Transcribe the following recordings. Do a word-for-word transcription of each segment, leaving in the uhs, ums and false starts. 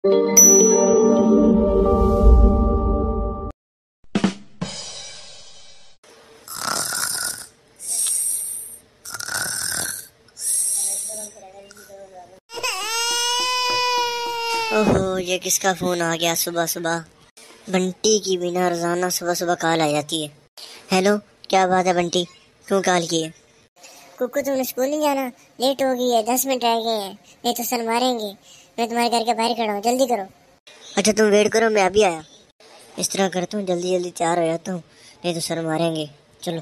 ओहो, ये किसका फोन आ गया सुबह सुबह। बंटी की बिना रोजाना सुबह सुबह कॉल आ जाती है। हेलो, क्या बात है बंटी, क्यों कॉल किए? कुकू, तुमने स्कूल नहीं जाना? लेट हो गई है, दस मिनट रह गए हैं, नहीं तो सर मारेंगे। मैं तुम्हारे घर के बाहर खड़ा हूँ, जल्दी करो। अच्छा तुम वेट करो, मैं अभी आया। इस तरह करता हूँ, जल्दी जल्दी तैयार हो जाता हूँ, नहीं तो सर मारेंगे। चलो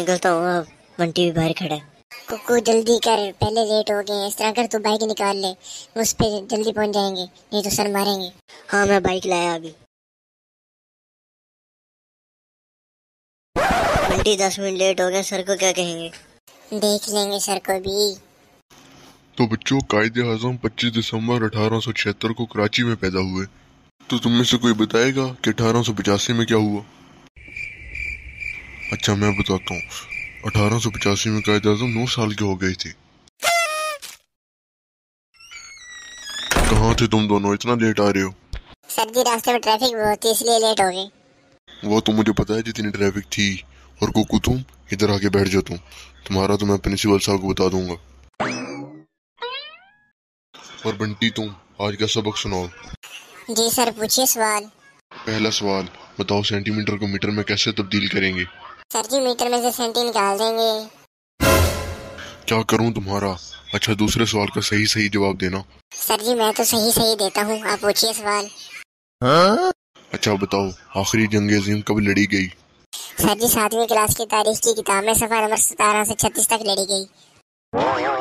निकलता हूँ। अब बंटी भी बाहर खड़ा है। कुकू जल्दी कर, पहले लेट हो गए हैं। इस तरह कर, तू बाइक निकाल ले, उस पर जल्दी पहुँच जाएंगे, नहीं तो सर मारेंगे। हाँ मैं बाइक लाया अभी। बंटी दस मिनट लेट हो गए, सर को क्या कहेंगे? देख लेंगे सर को भी। तो बच्चों, कायदे आज़म पच्चीस दिसंबर अठारह सौ छिहत्तर को कराची में पैदा हुए। तो तुम में से कोई बताएगा कि अठारह सौ पचासी में क्या हुआ? अच्छा मैं बताता हूँ। अठारह सौ पचासी में कायदे आज़म नौ साल के हो गए थे। कहाँ थे तुम दोनों, इतना लेट आ रहे हो? सर जी रास्ते में ट्रैफिक बहुत थी, इसलिए लेट हो गए। वो तो मुझे पता है जितनी ट्रैफिक थी। और कुकू तुम इधर आके बैठ जाओ, तुम तुम्हारा तो मैं प्रिंसिपल साहब को बता दूंगा। और बंटी तुम आज का सबक सुनाओ। जी सर, पूछिए सवाल। पहला सवाल, बताओ सेंटीमीटर को मीटर में कैसे तब्दील करेंगे? सर जी मीटर में से सेंटी निकाल देंगे। क्या करूं तुम्हारा। अच्छा दूसरे सवाल का सही सही जवाब देना। सर जी मैं तो सही सही देता हूँ, आप पूछिए सवाल। हा? अच्छा बताओ, आखिरी जंग अज़ीम कब लड़ी गई? सर जी सातवीं क्लास की तारीख की किताब में सफा नंबर सतारह से छत्तीस तक लड़ी गई।